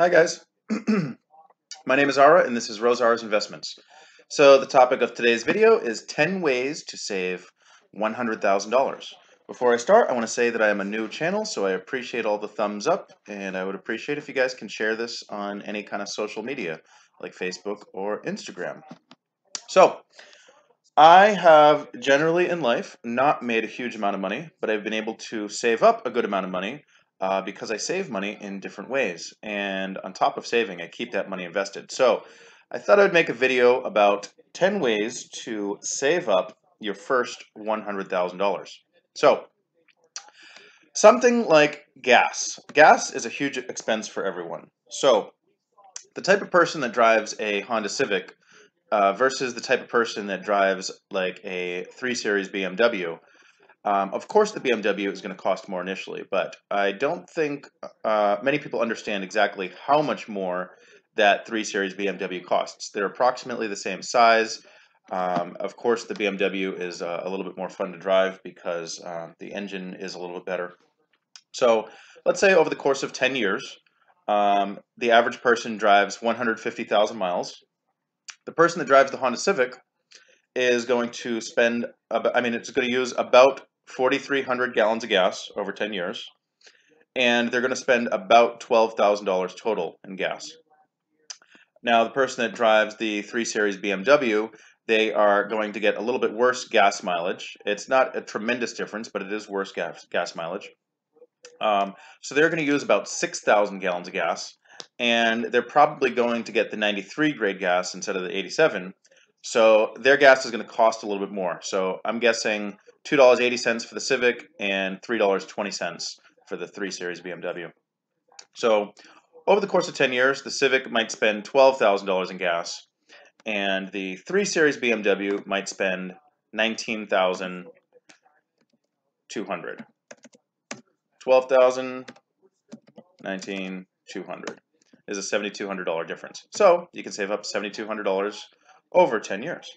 Hi guys, my name is Ara and this is Rozara's Investments. So the topic of today's video is 10 ways to save $100,000. Before I start, I want to say that I am a new channel, so I appreciate all the thumbs up, and I would appreciate if you guys can share this on any kind of social media like Facebook or Instagram. So I have generally in life not made a huge amount of money, but I've been able to save up a good amount of money because I save money in different ways, and on top of saving, I keep that money invested. So I thought I'd make a video about 10 ways to save up your first $100,000. So something like gas. Gas is a huge expense for everyone. So the type of person that drives a Honda Civic versus the type of person that drives like a 3 Series BMW, of course, the BMW is going to cost more initially, but I don't think many people understand exactly how much more that 3 Series BMW costs. They're approximately the same size. Of course, the BMW is a little bit more fun to drive because the engine is a little bit better. So let's say over the course of 10 years, the average person drives 150,000 miles. The person that drives the Honda Civic is going to spend, it's going to use about 4,300 gallons of gas over 10 years, and they're going to spend about $12,000 total in gas. Now, the person that drives the 3 Series BMW, they are going to get a little bit worse gas mileage. It's not a tremendous difference, but it is worse gas mileage. So they're going to use about 6,000 gallons of gas, and they're probably going to get the 93 grade gas instead of the 87. So their gas is going to cost a little bit more. So I'm guessing $2.80 for the Civic and $3.20 for the 3 Series BMW. So over the course of 10 years, the Civic might spend $12,000 in gas, and the 3 Series BMW might spend $19,200. $12,000, $19,200 is a $7,200 difference. So you can save up $7,200 over 10 years.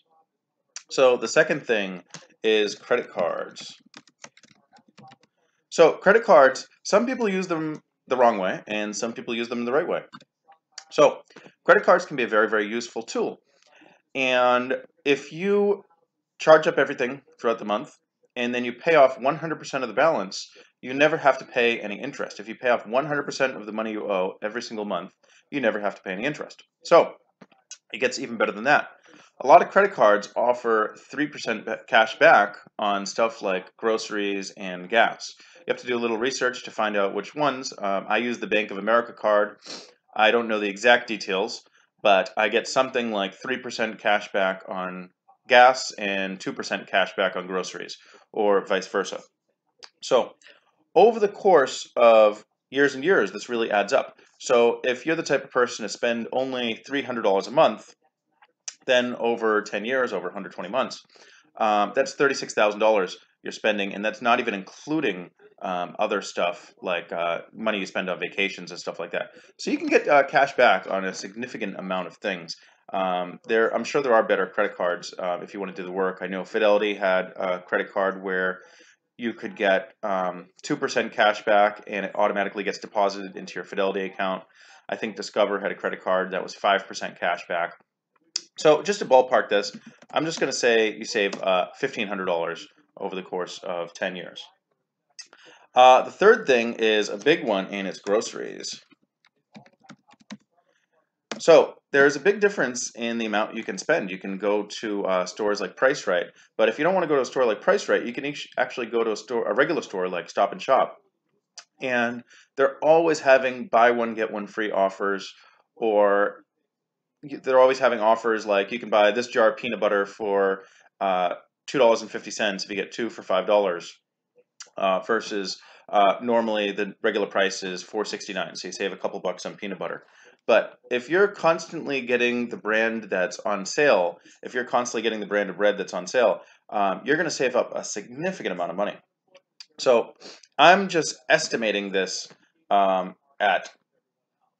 So the second thing is credit cards. So credit cards, some people use them the wrong way and some people use them the right way. So credit cards can be a very, very useful tool. And if you charge up everything throughout the month and then you pay off 100% of the balance, you never have to pay any interest. If you pay off 100% of the money you owe every single month, you never have to pay any interest. So it gets even better than that. A lot of credit cards offer 3% cash back on stuff like groceries and gas. You have to do a little research to find out which ones. I use the Bank of America card. I don't know the exact details, but I get something like 3% cash back on gas and 2% cash back on groceries, or vice versa. So over the course of years and years, this really adds up. So if you're the type of person to spend only $300 a month, then over 10 years, over 120 months, that's $36,000 you're spending, and that's not even including other stuff like money you spend on vacations and stuff like that. So you can get cash back on a significant amount of things. I'm sure there are better credit cards if you want to do the work. I know Fidelity had a credit card where you could get 2% cash back and it automatically gets deposited into your Fidelity account. I think Discover had a credit card that was 5% cash back. So just to ballpark this, I'm just going to say you save $1,500 over the course of 10 years. The third thing is a big one, and it's groceries. So there's a big difference in the amount you can spend. You can go to stores like PriceRite, but if you don't want to go to a store like PriceRite, you can actually go to a regular store like Stop and Shop. And they're always having buy one, get one free offers, or they're always having offers like you can buy this jar of peanut butter for $2.50 if you get two for $5, versus normally the regular price is $4.69, so you save a couple bucks on peanut butter. But if you're constantly getting the brand that's on sale, if you're constantly getting the brand of bread that's on sale, you're going to save up a significant amount of money. So I'm just estimating this at,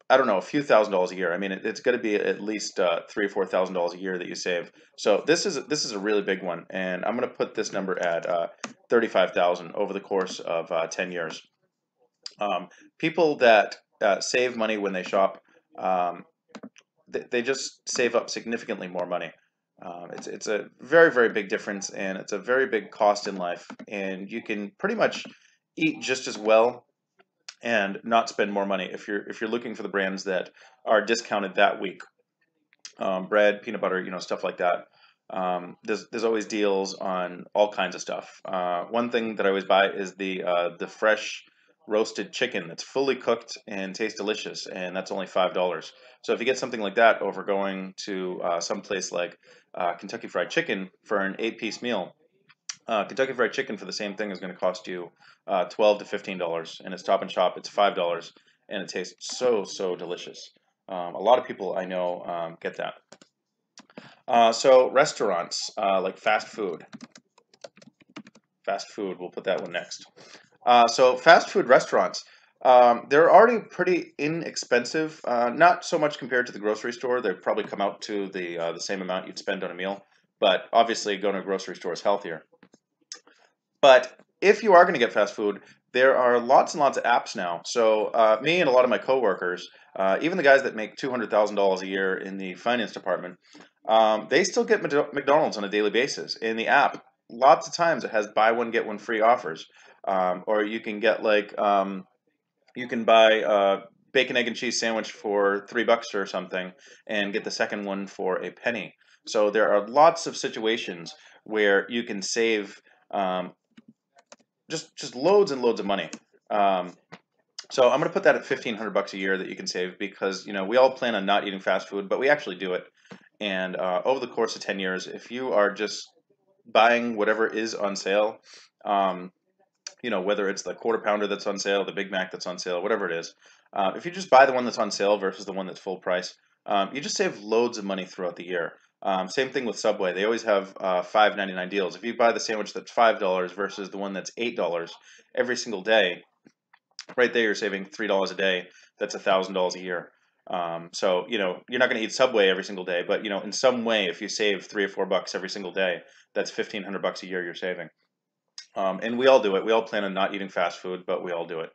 I don't know, a few $1,000s a year. I mean, it's going to be at least $3,000 or $4,000 a year that you save. So this is a really big one, and I'm going to put this number at 35,000 over the course of 10 years. People that save money when they shop they just save up significantly more money. It's a very, very big difference, and it's a very big cost in life, and you can pretty much eat just as well and not spend more money if you're looking for the brands that are discounted that week. Bread, peanut butter, stuff like that. There's always deals on all kinds of stuff. One thing that I always buy is the fresh roasted chicken that's fully cooked and tastes delicious, and that's only $5. So if you get something like that over going to some place like Kentucky Fried Chicken for an 8-piece meal, Kentucky Fried Chicken for the same thing is going to cost you $12 to $15, and at Stop and Shop it's $5, and it tastes so delicious. A lot of people I know get that. So restaurants, like fast food. Fast food, we'll put that one next. So fast food restaurants, they're already pretty inexpensive. Not so much compared to the grocery store. They'd probably come out to the same amount you'd spend on a meal. But obviously going to a grocery store is healthier. But if you are going to get fast food, there are lots and lots of apps now. So me and a lot of my coworkers, even the guys that make $200,000 a year in the finance department, they still get McDonald's on a daily basis. In the app, lots of times it has buy one, get one free offers. Or you can get you can buy a bacon, egg, and cheese sandwich for $3 or something and get the second one for a penny. So there are lots of situations where you can save just loads and loads of money. So I'm going to put that at $1,500 a year that you can save, because we all plan on not eating fast food, but we actually do it. And over the course of 10 years, if you are just buying whatever is on sale, whether it's the quarter pounder that's on sale, the Big Mac that's on sale, whatever it is, if you just buy the one that's on sale versus the one that's full price, you just save loads of money throughout the year. Same thing with Subway. They always have $5.99 deals. If you buy the sandwich that's $5 versus the one that's $8 every single day, right there you're saving $3 a day. That's $1,000 a year. So, you're not going to eat Subway every single day, but, in some way, if you save $3 or $4 every single day, that's $1,500 a year you're saving. And we all do it. We all plan on not eating fast food, but we all do it.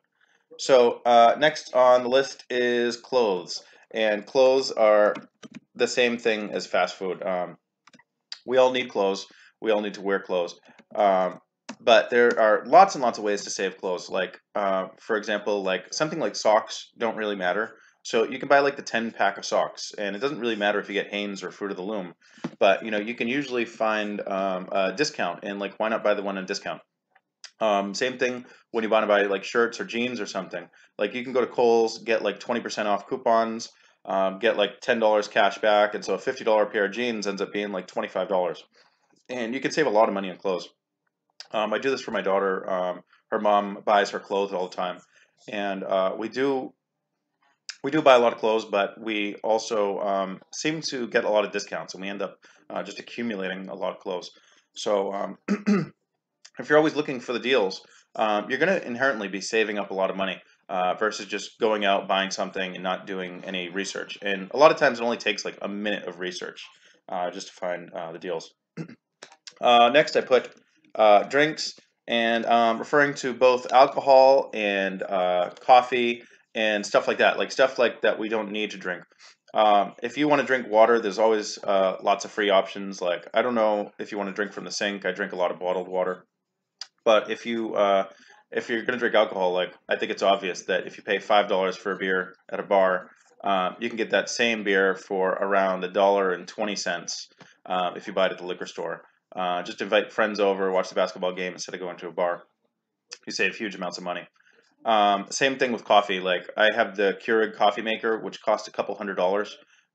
So, next on the list is clothes, and clothes are the same thing as fast food. We all need clothes. We all need to wear clothes. But there are lots and lots of ways to save clothes. Like, for example, something like socks don't really matter. So you can buy like the 10-pack of socks, and it doesn't really matter if you get Hanes or Fruit of the Loom, but you can usually find a discount, and why not buy the one on discount? Same thing when you want to buy shirts or jeans or something. You can go to Kohl's, get 20% off coupons, get $10 cash back, and so a $50 pair of jeans ends up being $25, and you can save a lot of money on clothes. I do this for my daughter. Her mom buys her clothes all the time, and we do buy a lot of clothes, but we also seem to get a lot of discounts, and we end up just accumulating a lot of clothes. So if you're always looking for the deals, you're going to inherently be saving up a lot of money versus just going out, buying something, and not doing any research. And a lot of times it only takes a minute of research just to find the deals. Next I put drinks, and referring to both alcohol and coffee and stuff like that, stuff that we don't need to drink. If you want to drink water, there's always lots of free options. I don't know if you want to drink from the sink. I drink a lot of bottled water. But if you're going to drink alcohol, I think it's obvious that if you pay $5 for a beer at a bar, you can get that same beer for around $1.20 if you buy it at the liquor store. Just invite friends over, watch the basketball game instead of going to a bar. You save huge amounts of money. Same thing with coffee. I have the Keurig coffee maker, which costs a couple $100s,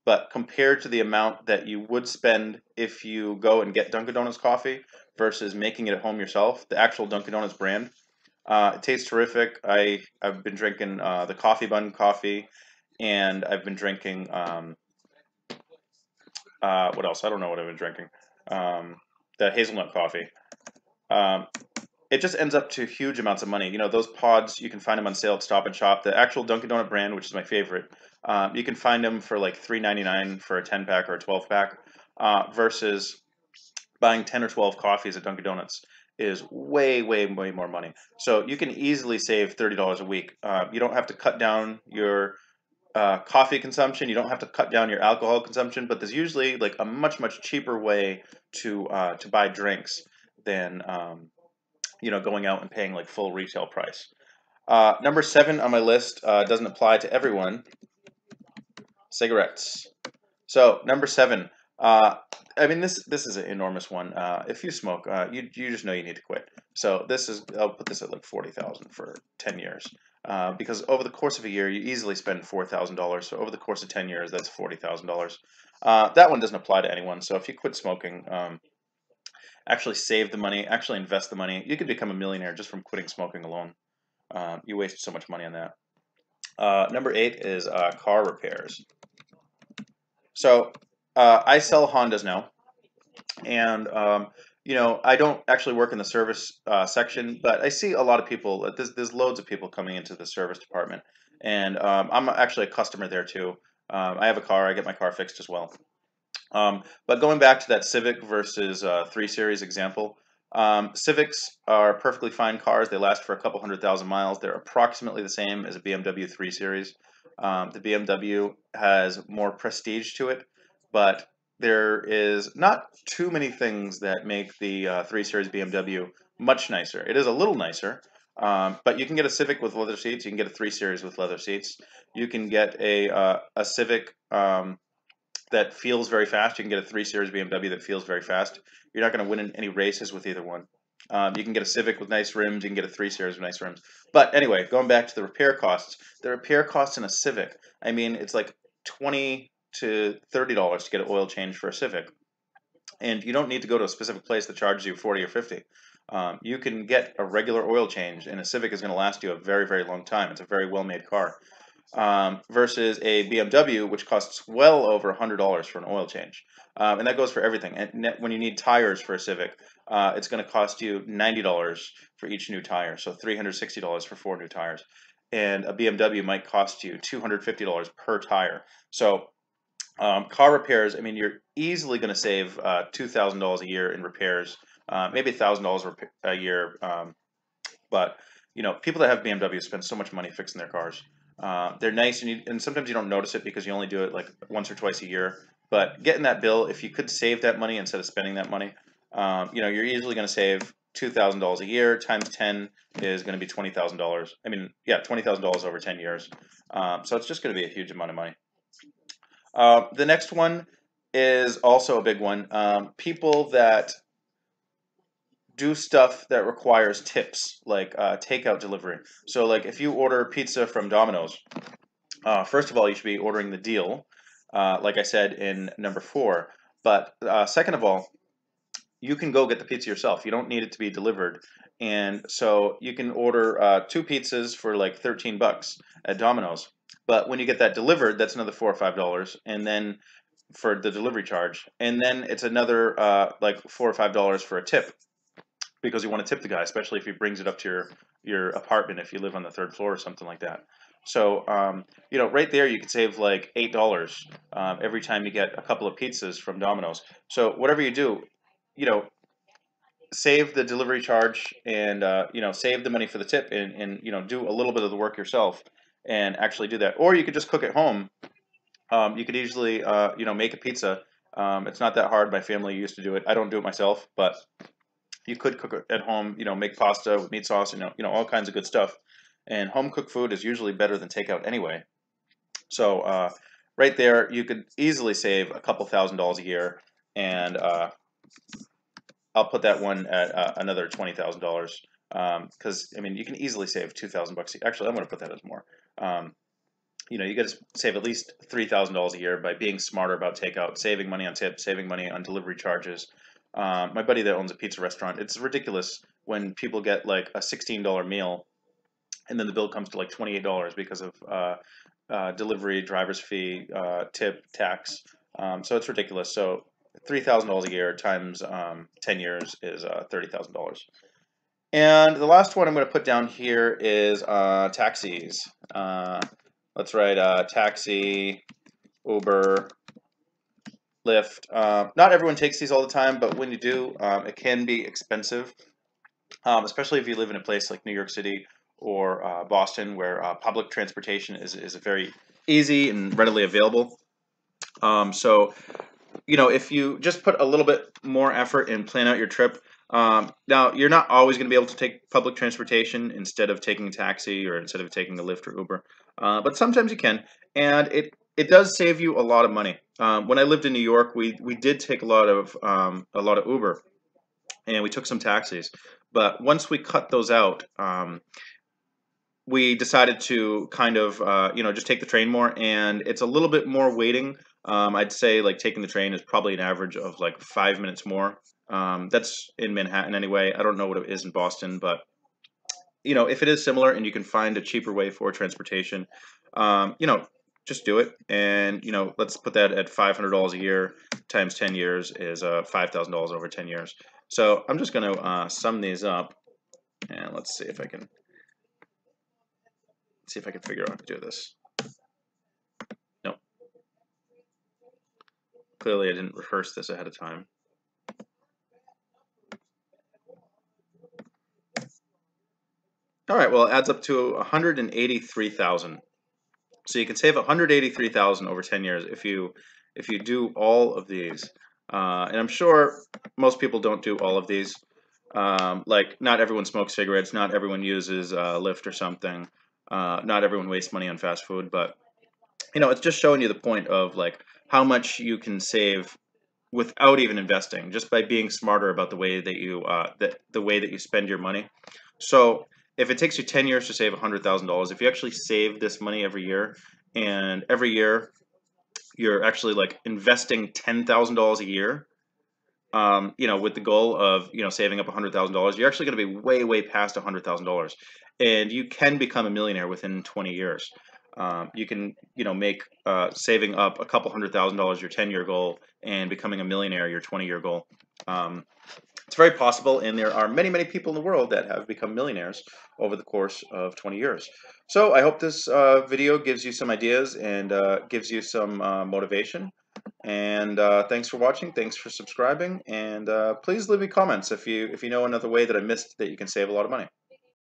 but compared to the amount that you would spend if you go and get Dunkin' Donuts coffee versus making it at home yourself, the actual Dunkin' Donuts brand, it tastes terrific. I've been drinking the coffee bun coffee, and I've been drinking what else? I don't know what I've been drinking. The hazelnut coffee. It just ends up to huge amounts of money. Those pods, you can find them on sale at Stop and Shop. The actual Dunkin' Donut brand, which is my favorite, you can find them for $3.99 for a 10-pack or a 12-pack, versus buying 10 or 12 coffees at Dunkin' Donuts is way, way, way more money. So you can easily save $30 a week. You don't have to cut down your coffee consumption. You don't have to cut down your alcohol consumption, but there's usually like a much cheaper way to buy drinks than you know, going out and paying like full retail price. Number 7 on my list doesn't apply to everyone. Cigarettes. So number 7. I mean, this is an enormous one. If you smoke, you just know you need to quit. So this is, I'll put this at like 40,000 for 10 years. Because over the course of a year, you easily spend $4,000. So over the course of 10 years, that's $40,000. That one doesn't apply to anyone. So if you quit smoking, actually save the money, actually invest the money. You could become a millionaire just from quitting smoking alone. You waste so much money on that. Number 8 is car repairs. So I sell Hondas now, and you know, I don't actually work in the service section, but I see a lot of people. There's loads of people coming into the service department, and I'm actually a customer there too. I have a car. I get my car fixed as well. But going back to that Civic versus 3 Series example, Civics are perfectly fine cars. They last for a couple 100,000 miles. They're approximately the same as a BMW 3 Series. The BMW has more prestige to it. But there is not too many things that make the 3 Series BMW much nicer. It is a little nicer, but you can get a Civic with leather seats. You can get a 3 Series with leather seats. You can get a Civic that feels very fast. You can get a 3 Series BMW that feels very fast. You're not going to win in any races with either one. You can get a Civic with nice rims. You can get a 3 Series with nice rims. But anyway, going back to the repair costs. The repair costs in a Civic, I mean, it's like $20 to $30 to get an oil change for a Civic, and you don't need to go to a specific place that charges you 40 or 50. You can get a regular oil change, and a Civic is going to last you a very long time. It's a very well-made car, versus a BMW, which costs well over $100 for an oil change, and that goes for everything. And when you need tires for a Civic, it's going to cost you $90 for each new tire, so $360 for 4 new tires. And a BMW might cost you $250 per tire. So car repairs, I mean, you're easily going to save $2,000 a yeyear in repairs, maybe $1,000 a year. But, you know, people that have BMWs spend so much money fixing their cars. They're nice, and sometimes you don't notice it because you only do it like once or twice a year. But getting that bill, if you could save that money instead of spending that money, you know, you're easily going to save $2,000 a year times 10 is going to be $20,000. I mean, yeah, $20,000 over 10 years. So it's just going to be a huge amount of money. The next one is also a big one. People that do stuff that requires tips, like takeout delivery. So like if you order pizza from Domino's, first of all, you should be ordering the deal, like I said in number 4. But second of all, you can go get the pizza yourself. You don't need it to be delivered. And so you can order 2 pizzas for like 13 bucks at Domino's. But when you get that delivered, that's another $4 or $5, and then for the delivery charge. And then it's another like $4 or $5 for a tip, because you want to tip the guy, especially if he brings it up to your apartment if you live on the 3rd floor or something like that. So, you know, right there you could save like $8 every time you get a couple of pizzas from Domino's. So whatever you do, you know, save the delivery charge and, you know, save the money for the tip and, you know, do a little bit of the work yourself and actually do that. Or you could just cook at home. You could easily, you know, make a pizza. It's not that hard. My family used to do it. I don't do it myself, but you could cook at home, you know, make pasta with meat sauce, you know, all kinds of good stuff. And home cooked food is usually better than takeout anyway. So right there, you could easily save a couple $1,000s a year, and I'll put that one at another $20,000, because I mean, you can easily save $2,000. Actually, I'm going to put that as more. You know, you got to save at least $3,000 a year by being smarter about takeout, saving money on tips, saving money on delivery charges. My buddy that owns a pizza restaurant, it's ridiculous when people get like a $16 meal, and then the bill comes to like $28 because of delivery, driver's fee, tip, tax. So it's ridiculous. So $3,000 a year times 10 years is $30,000. And the last one I'm going to put down here is taxis. Let's write taxi, Uber, Lyft. Not everyone takes these all the time, but when you do, it can be expensive, especially if you live in a place like New York City or Boston, where public transportation is a very easy and readily available. So, you know, if you just put a little bit more effort and plan out your trip, now you're not always going to be able to take public transportation instead of taking a taxi or instead of taking a Lyft or Uber, but sometimes you can, and it does save you a lot of money. When I lived in New York, we did take a lot of Uber, and we took some taxis, but once we cut those out, we decided to kind of you know, just take the train more, and it's a little bit more waiting. I'd say like taking the train is probably an average of like 5 minutes more. That's in Manhattan anyway. I don't know what it is in Boston, but you know, if it is similar and you can find a cheaper way for transportation, you know, just do it. And you know, let's put that at $500 a year times 10 years is $5,000 over 10 years. So I'm just going to sum these up, and let's see if I can figure out how to do this. Nope. Clearly I didn't rehearse this ahead of time. All right, well, it adds up to $183,000. So you can save $183,000 over 10 years if you do all of these. And I'm sure most people don't do all of these. Like, not everyone smokes cigarettes. Not everyone uses Lyft or something. Not everyone wastes money on fast food. But, you know, it's just showing you the point of, like, how much you can save without even investing, just by being smarter about the way that you, the way that you spend your money. So if it takes you 10 years to save $100,000, if you actually save this money every year, and every year you're actually like investing $10,000 a year, you know, with the goal of, you know, saving up $100,000, you're actually going to be way, way past $100,000, and you can become a millionaire within 20 years. You can, you know, make saving up a couple $100,000 your 10-year goal, and becoming a millionaire your 20-year goal. It's very possible, and there are many, many people in the world that have become millionaires over the course of 20 years. So I hope this video gives you some ideas and gives you some motivation. And thanks for watching. Thanks for subscribing. And please leave me comments if you know another way that I missed that you can save a lot of money.